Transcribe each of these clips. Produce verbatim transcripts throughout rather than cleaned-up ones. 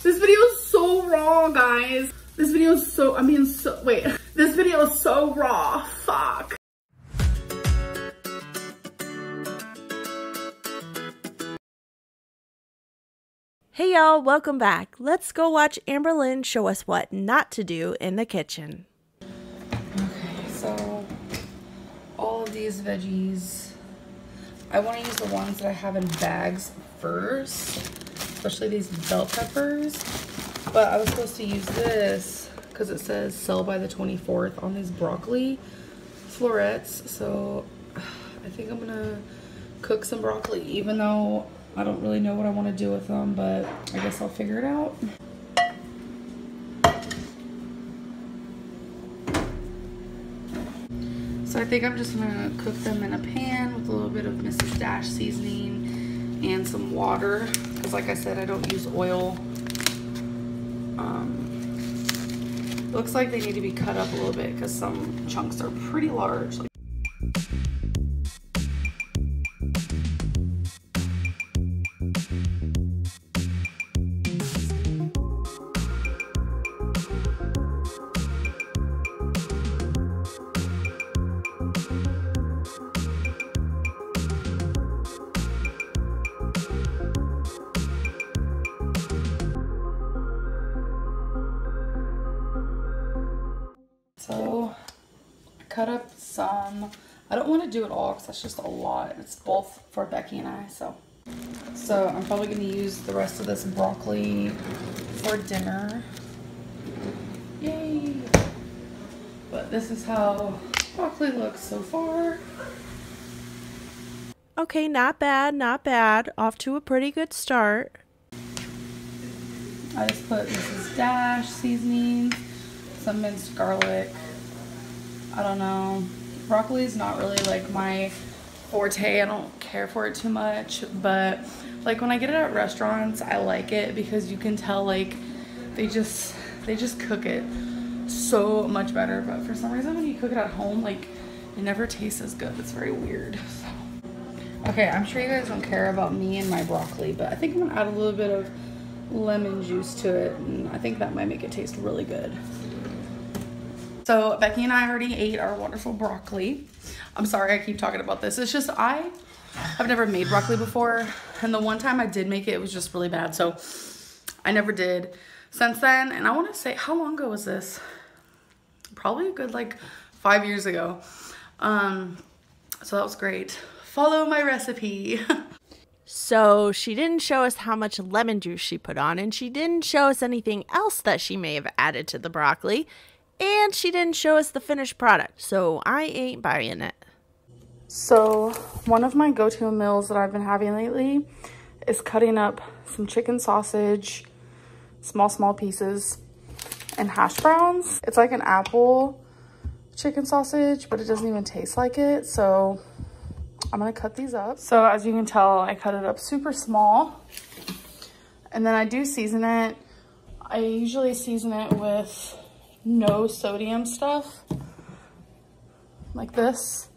This video is so raw, guys. This video is so, I mean, so, wait. This video is so raw, fuck. Hey y'all, welcome back. Let's go watch Amberlynn show us what not to do in the kitchen. Okay, so all of these veggies, I want to use the ones that I have in bags first, especially these bell peppers. But I was supposed to use this because it says sell by the twenty-fourth on these broccoli florets. So I think I'm gonna cook some broccoli, even though I don't really know what I want to do with them, but I guess I'll figure it out. So I think I'm just gonna cook them in a pan with a little bit of Missus Dash seasoning and some water, because like I said, I don't use oil. Um, looks like they need to be cut up a little bit because some chunks are pretty large. Like, so I cut up some. I don't want to do it all because that's just a lot. It's both for Becky and I. So so I'm probably going to use the rest of this broccoli for dinner. Yay! But this is how broccoli looks so far. Okay, not bad, not bad. Off to a pretty good start. I just put Missus Dash seasoning, some minced garlic. I don't know, broccoli is not really like my forte. I don't care for it too much, but like when I get it at restaurants, I like it because you can tell like they just they just cook it so much better. But for some reason when you cook it at home, like it never tastes as good. It's very weird. So okay, I'm sure you guys don't care about me and my broccoli, but I think I'm gonna add a little bit of lemon juice to it, and I think that might make it taste really good. So Becky and I already ate our wonderful broccoli. I'm sorry I keep talking about this. It's just I have never made broccoli before. And the one time I did make it, it was just really bad. So I never did since then. And I want to say, how long ago was this? Probably a good like five years ago. Um, so that was great. Follow my recipe. So she didn't show us how much lemon juice she put on. And she didn't show us anything else that she may have added to the broccoli. And she didn't show us the finished product, so I ain't buying it. So one of my go-to meals that I've been having lately is cutting up some chicken sausage, small, small pieces, and hash browns. It's like an apple chicken sausage, but it doesn't even taste like it, so I'm gonna cut these up. So as you can tell, I cut it up super small, and then I do season it. I usually season it with no sodium stuff like this: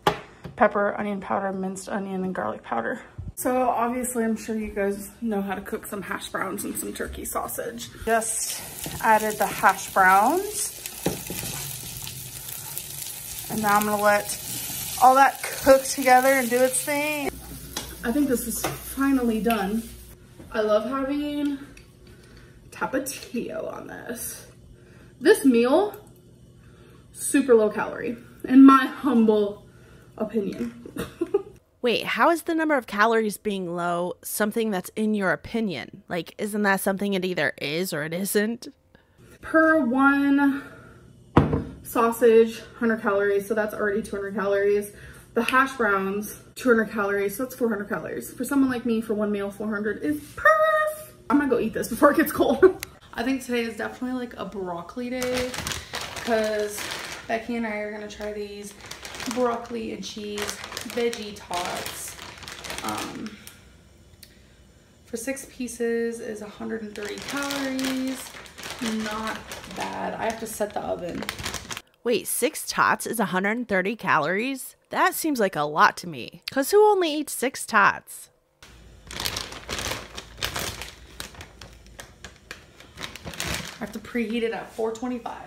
pepper, onion powder, minced onion, and garlic powder. So obviously I'm sure you guys know how to cook some hash browns and some turkey sausage. Just added the hash browns, and now I'm gonna let all that cook together and do its thing. I think this is finally done. I love having Tapatio on this. This meal, super low calorie, in my humble opinion. Wait, how is the number of calories being low something that's in your opinion? Like, isn't that something it either is or it isn't? Per one sausage, one hundred calories, so that's already two hundred calories. The hash browns, two hundred calories, so that's four hundred calories. For someone like me, for one meal, four hundred is perf! I'm gonna go eat this before it gets cold. I think today is definitely like a broccoli day because Becky and I are going to try these broccoli and cheese veggie tots. Um, for six pieces is one hundred thirty calories. Not bad. I have to set the oven. Wait, six tots is one hundred thirty calories? That seems like a lot to me, because who only eats six tots? have to preheat it at four twenty-five.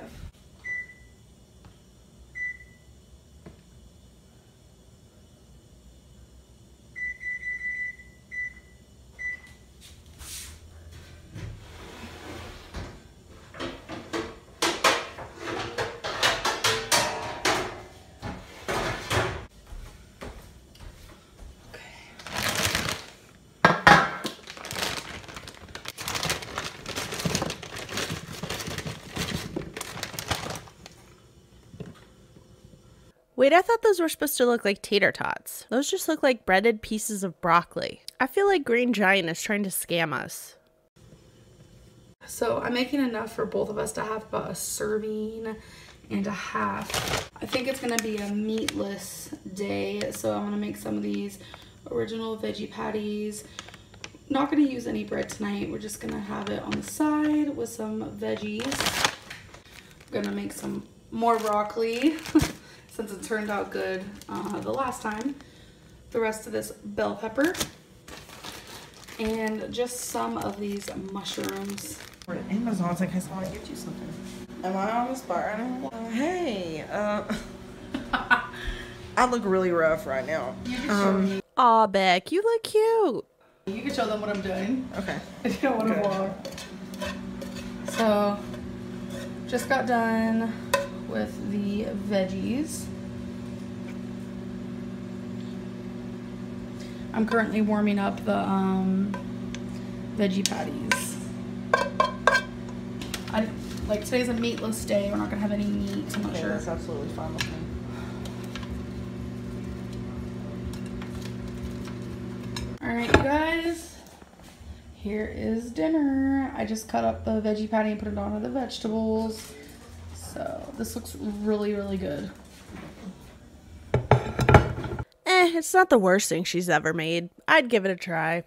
Wait, I thought those were supposed to look like tater tots. Those just look like breaded pieces of broccoli. I feel like Green Giant is trying to scam us. So I'm making enough for both of us to have about a serving and a half. I think it's gonna be a meatless day, so I'm gonna make some of these original veggie patties. Not gonna use any bread tonight. We're just gonna have it on the side with some veggies. I'm gonna make some more broccoli. Since it turned out good uh, the last time. The rest of this bell pepper and just some of these mushrooms. We're at Amazon. I was like, I saw I get you something. Am I on the spot right now? Uh, hey, uh, I look really rough right now. You can show um, me. Aw, Beck, you look cute. You can show them what I'm doing. Okay. I don't want to walk. So, just got done with the veggies. I'm currently warming up the um, veggie patties. I, like today's a meatless day. We're not gonna have any meat. I'm not okay, sure. That's absolutely fine with me. All right, you guys. Here is dinner. I just cut up the veggie patty and put it onto the vegetables. So this looks really, really good. Eh, it's not the worst thing she's ever made. I'd give it a try.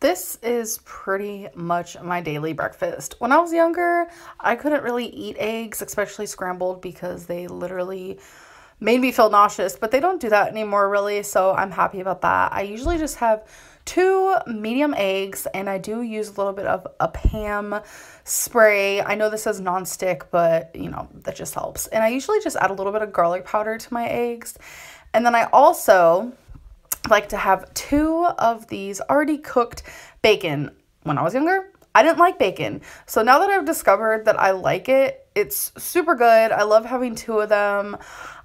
This is pretty much my daily breakfast. When I was younger, I couldn't really eat eggs, especially scrambled, because they literally made me feel nauseous, but they don't do that anymore really, so I'm happy about that. I usually just have two medium eggs, and I do use a little bit of a Pam spray. I know this is nonstick, but you know, that just helps. And I usually just add a little bit of garlic powder to my eggs. And then I also like to have two of these already cooked bacon. When I was younger, I didn't like bacon. So now that I've discovered that I like it, it's super good. I love having two of them.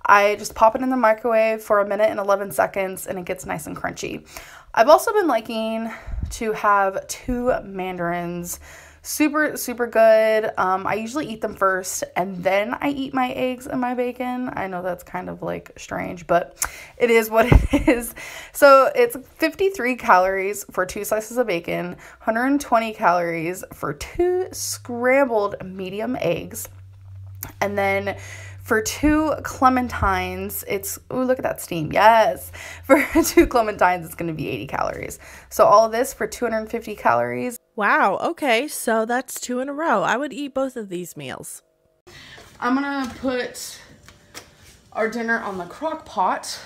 I just pop it in the microwave for a minute and eleven seconds, and it gets nice and crunchy. I've also been liking to have two mandarins. Super, super good. Um, I usually eat them first, and then I eat my eggs and my bacon. I know that's kind of like strange, but it is what it is. So it's fifty-three calories for two slices of bacon, one hundred twenty calories for two scrambled medium eggs, and then for two clementines, it's, oh, look at that steam, yes. For two clementines, it's gonna be eighty calories. So all of this for two hundred fifty calories. Wow, okay, so that's two in a row. I would eat both of these meals. I'm gonna put our dinner on the crock pot.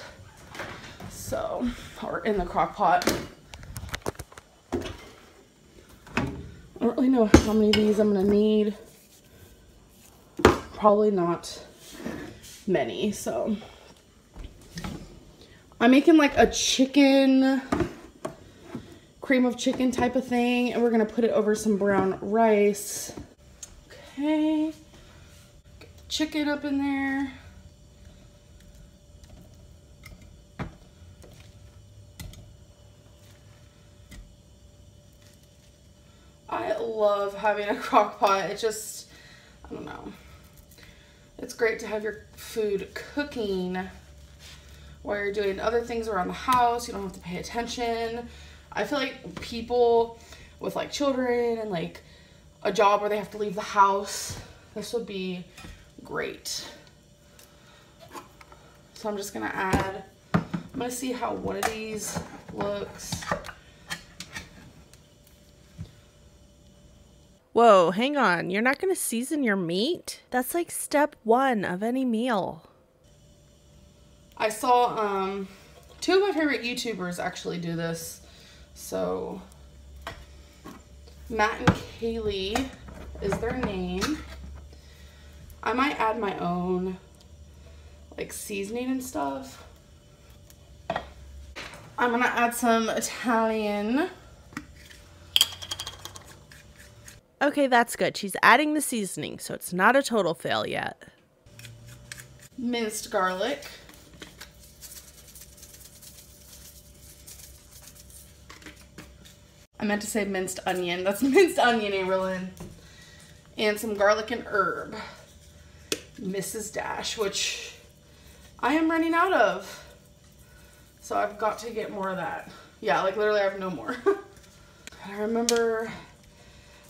So, or in the crock pot. I don't really know how many of these I'm gonna need. Probably not many. So I'm making like a chicken, cream of chicken type of thing, and we're gonna put it over some brown rice. Okay, get the chicken up in there. I love having a crock pot. It just, I don't know. It's great to have your food cooking while you're doing other things around the house. You don't have to pay attention. I feel like people with like children and like a job where they have to leave the house, this would be great. So I'm just gonna add, I'm gonna see how one of these looks. Whoa, hang on. You're not going to season your meat? That's like step one of any meal. I saw um, two of my favorite YouTubers actually do this. So Matt and Kaylee is their name. I might add my own like seasoning and stuff. I'm gonna add some Italian. Okay, that's good. She's adding the seasoning, so it's not a total fail yet. Minced garlic. I meant to say minced onion. That's minced onion, Amberlynn. And some garlic and herb. Missus Dash, which I am running out of. So I've got to get more of that. Yeah, like literally I have no more. I remember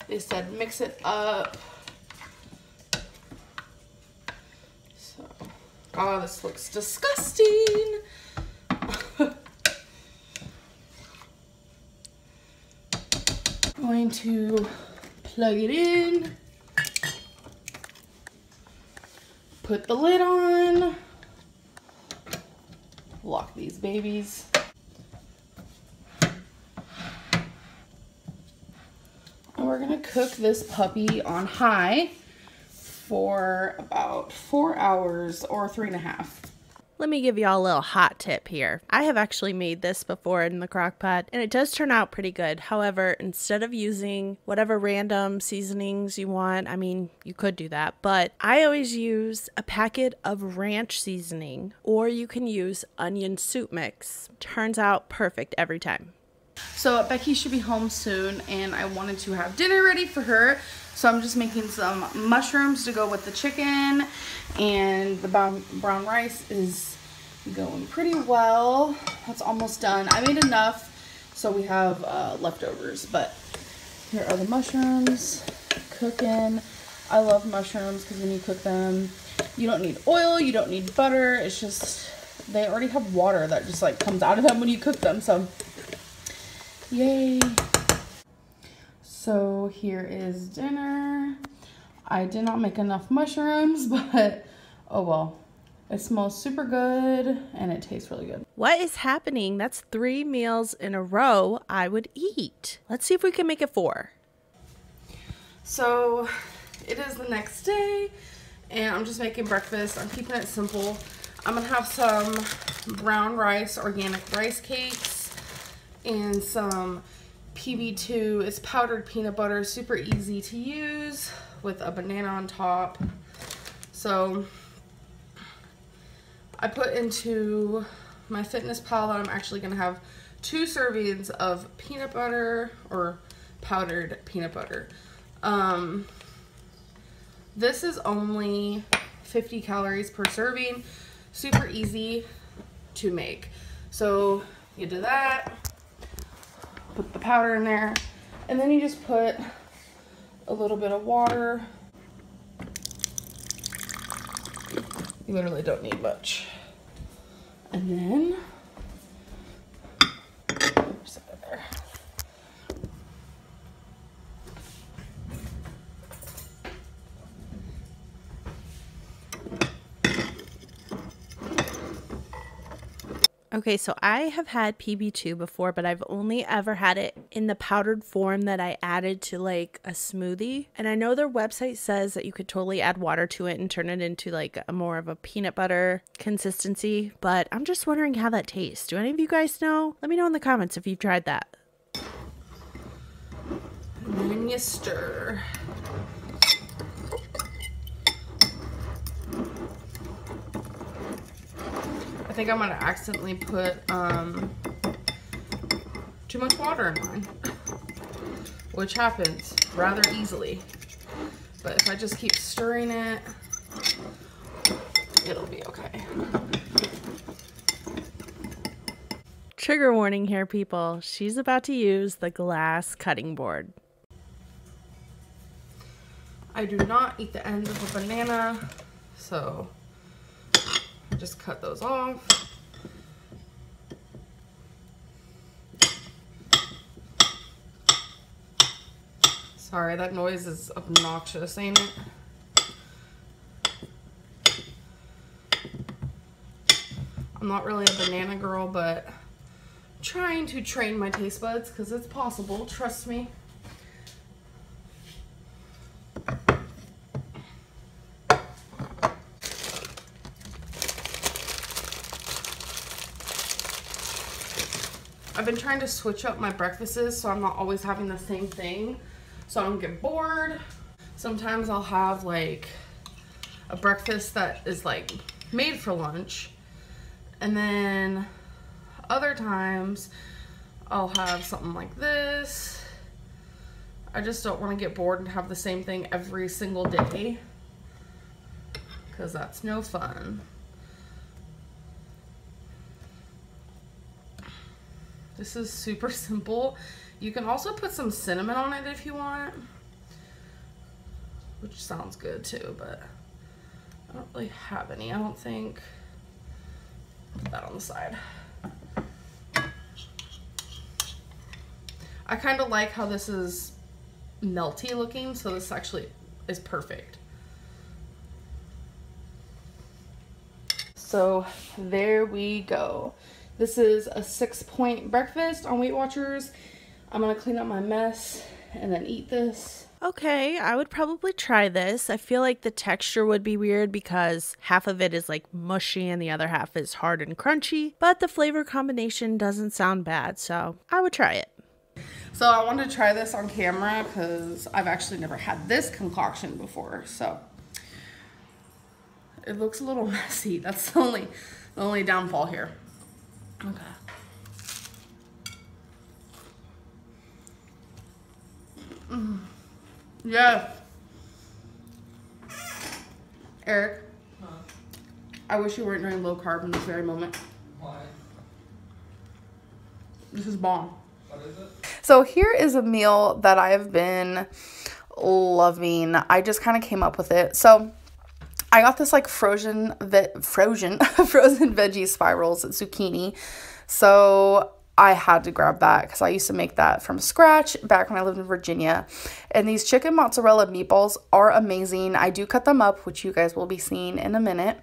they said mix it up. So, oh, this looks disgusting. Going to plug it in, put the lid on, lock these babies. And we're gonna cook this puppy on high for about four hours or three and a half. Let me give y'all a little hot tip here. I have actually made this before in the crock pot and it does turn out pretty good. However, instead of using whatever random seasonings you want, I mean, you could do that, but I always use a packet of ranch seasoning, or you can use onion soup mix. Turns out perfect every time. So Becky should be home soon and I wanted to have dinner ready for her. So I'm just making some mushrooms to go with the chicken, and the brown, brown rice is going pretty well. That's almost done. I made enough so we have uh, leftovers, but here are the mushrooms cooking. I love mushrooms because when you cook them, you don't need oil, you don't need butter. It's just, they already have water that just like comes out of them when you cook them, so yay. So here is dinner. I did not make enough mushrooms, but oh well. It smells super good and it tastes really good. What is happening? That's three meals in a row I would eat. Let's see if we can make it four. So it is the next day and I'm just making breakfast. I'm keeping it simple. I'm gonna have some brown rice, organic rice cakes, and some P B two is powdered peanut butter, super easy to use, with a banana on top. So I put into my MyFitnessPal that I'm actually gonna have two servings of peanut butter or powdered peanut butter. Um, this is only fifty calories per serving, super easy to make. So you do that. Put the powder in there, and then you just put a little bit of water. You literally don't need much. And then, oops, out of there. Okay, so I have had P B two before, but I've only ever had it in the powdered form that I added to like a smoothie. And I know their website says that you could totally add water to it and turn it into like a more of a peanut butter consistency, but I'm just wondering how that tastes. Do any of you guys know? Let me know in the comments if you've tried that. And then you stir. I think I'm gonna accidentally put um, too much water in mine, which happens rather easily. But if I just keep stirring it, it'll be okay. Trigger warning here, people. She's about to use the glass cutting board. I do not eat the ends of a banana, so just cut those off. Sorry, that noise is obnoxious, ain't it? I'm not really a banana girl, but I'm trying to train my taste buds because it's possible, trust me. been trying to switch up my breakfasts so I'm not always having the same thing, so I don't get bored. Sometimes I'll have like a breakfast that is like made for lunch, and then other times I'll have something like this. I just don't want to get bored and have the same thing every single day, because that's no fun. This is super simple. You can also put some cinnamon on it if you want, which sounds good too, but I don't really have any, I don't think. Put that on the side. I kind of like how this is melty looking, so this actually is perfect. So there we go. This is a six point breakfast on Weight Watchers. I'm gonna clean up my mess and then eat this. Okay, I would probably try this. I feel like the texture would be weird because half of it is like mushy and the other half is hard and crunchy, but the flavor combination doesn't sound bad, so I would try it. So I wanted to try this on camera because I've actually never had this concoction before, so. It looks a little messy. That's the only, the only downfall here. Okay. Mm. Yes. Eric, huh? I wish you weren't doing low carb in this very moment. Why? This is bomb. What is it? So here is a meal that I've been loving. I just kind of came up with it. So I got this like frozen, ve frozen, frozen veggie spirals and zucchini. So I had to grab that because I used to make that from scratch back when I lived in Virginia. And these chicken mozzarella meatballs are amazing. I do cut them up, which you guys will be seeing in a minute.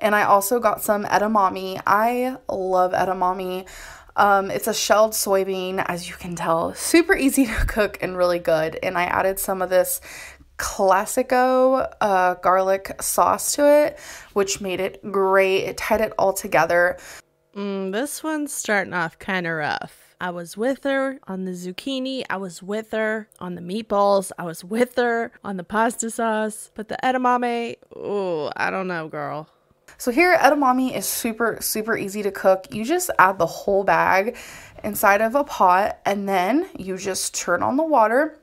And I also got some edamame. I love edamame. Um, it's a shelled soybean, as you can tell. Super easy to cook and really good. And I added some of this Classico uh, garlic sauce to it, which made it great. It tied it all together. Mm, this one's starting off kind of rough. I was with her on the zucchini. I was with her on the meatballs. I was with her on the pasta sauce. But the edamame, ooh, I don't know, girl. So here, edamame is super, super easy to cook. You just add the whole bag inside of a pot, and then you just turn on the water.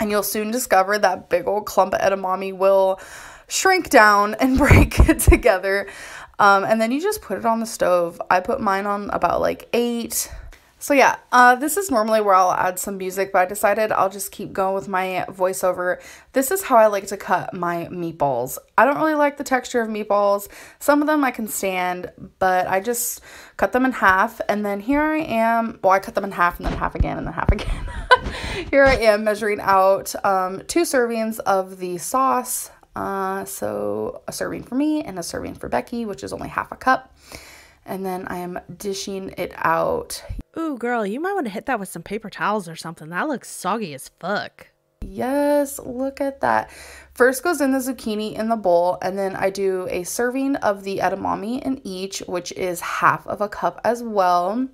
And you'll soon discover that big old clump of edamame will shrink down and break it together. Um, and then you just put it on the stove. I put mine on about like eight. So yeah, uh, this is normally where I'll add some music, but I decided I'll just keep going with my voiceover. This is how I like to cut my meatballs. I don't really like the texture of meatballs. Some of them I can stand, but I just cut them in half. And then here I am. Well, I cut them in half and then half again and then half again. Here I am measuring out um, two servings of the sauce. Uh, so a serving for me and a serving for Becky, which is only half a cup. And then I am dishing it out. Ooh, girl, you might want to hit that with some paper towels or something. That looks soggy as fuck. Yes, look at that. First goes in the zucchini in the bowl, and then I do a serving of the edamame in each, which is half of a cup as well.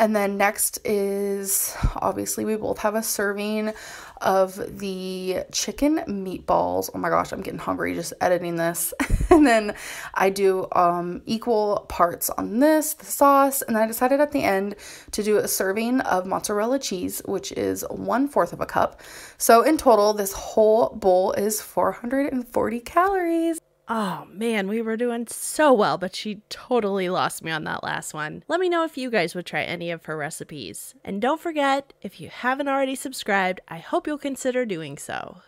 And then next is, obviously, we both have a serving of the chicken meatballs. Oh my gosh, I'm getting hungry just editing this. And then I do um, equal parts on this, the sauce. And I decided at the end to do a serving of mozzarella cheese, which is one fourth of a cup. So in total, this whole bowl is four hundred forty calories. Oh man, we were doing so well, but she totally lost me on that last one. Let me know if you guys would try any of her recipes. And don't forget, if you haven't already subscribed, I hope you'll consider doing so.